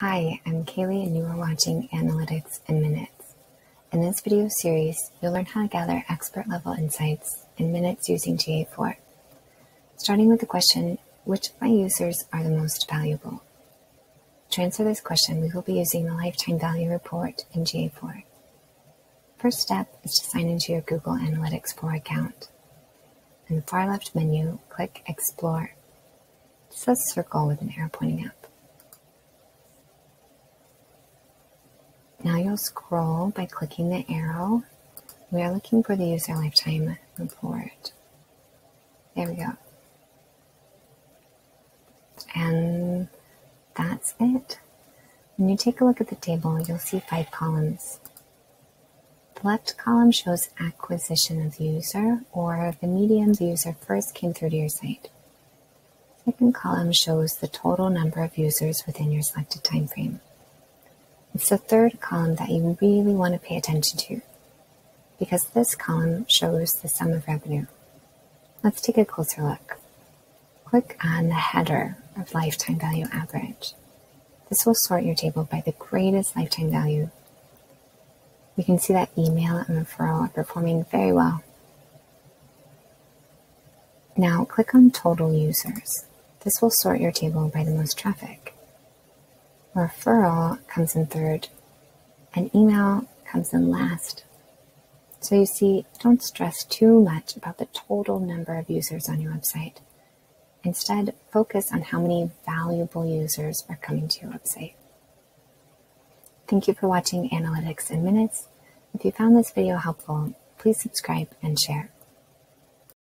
Hi, I'm Kaylee and you are watching Analytics in Minutes. In this video series, you'll learn how to gather expert-level insights in minutes using GA4. Starting with the question, which of my users are the most valuable? To answer this question, we will be using the Lifetime Value Report in GA4. First step is to sign into your Google Analytics 4 account. In the far left menu, click Explore. Just a circle with an arrow pointing up. Now you'll scroll by clicking the arrow. We are looking for the User Lifetime Report. There we go. And that's it. When you take a look at the table, you'll see 5 columns. The left column shows acquisition of the user, or the medium the user first came through to your site. The second column shows the total number of users within your selected time frame. It's the third column that you really want to pay attention to, because this column shows the sum of revenue. Let's take a closer look. Click on the header of lifetime value average. This will sort your table by the greatest lifetime value. We can see that email and referral are performing very well. Now click on total users. This will sort your table by the most traffic. Referral comes in third, and email comes in last. So you see, don't stress too much about the total number of users on your website. Instead, focus on how many valuable users are coming to your website. Thank you for watching Analytics in Minutes. If you found this video helpful, please subscribe and share.